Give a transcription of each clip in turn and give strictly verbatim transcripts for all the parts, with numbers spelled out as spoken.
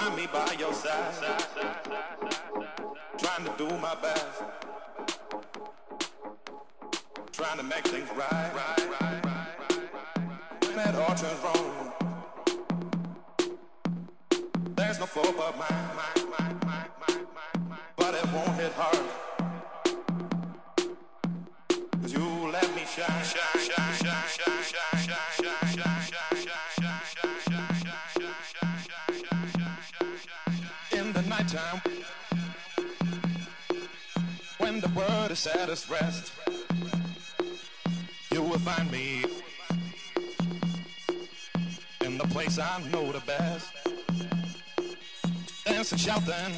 find me by your side, trying to do my best, trying to make things right, when that all turns wrong, there's no fault but mine, but it won't hit hard, 'cause you let me shine, shine, shine, shine, shine, shine, shine, shine, shine, shine. Time. When the world is at its rest, you will find me in the place I know the best. Dancing, shouting,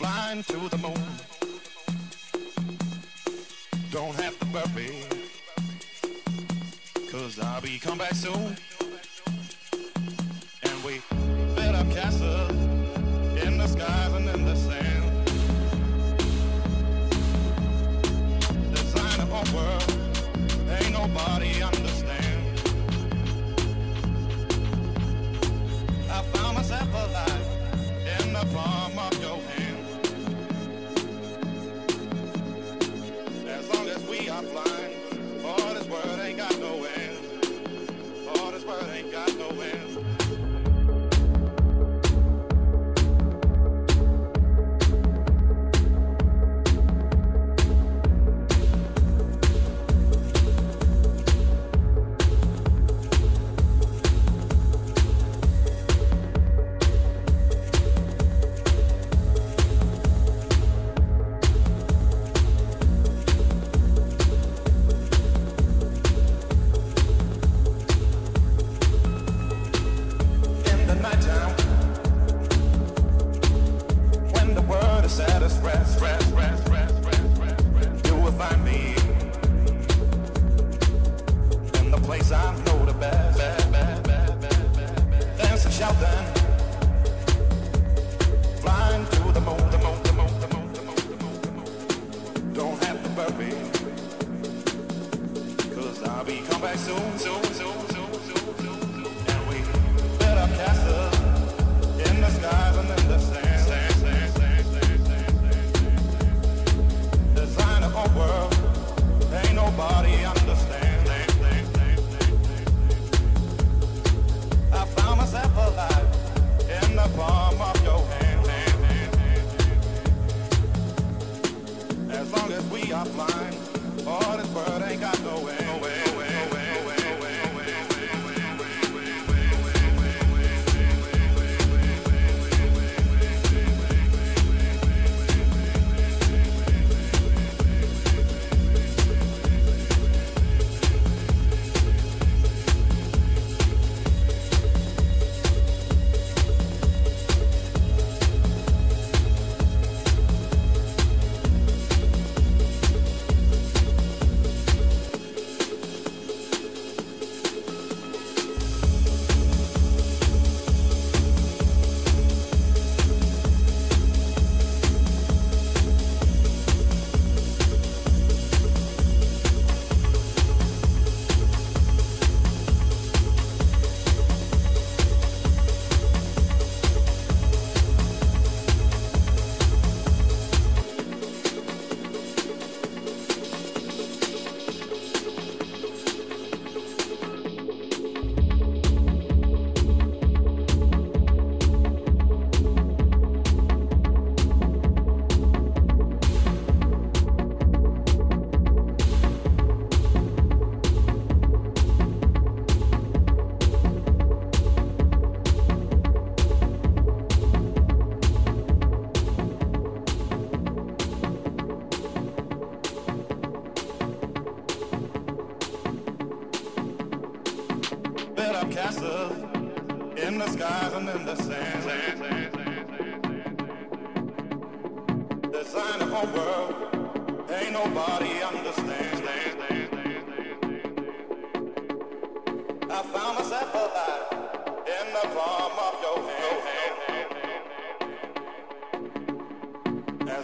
flying to the moon. Don't have to worry, 'cause I'll be come back soon. And we build up castles in the skies and in the sand, design a whole world, ain't nobody understand. I found myself alive in the palm of your hand. As long as we are flying, all this world ain't got no end, all this world ain't got no end. As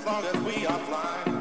long as we are flying.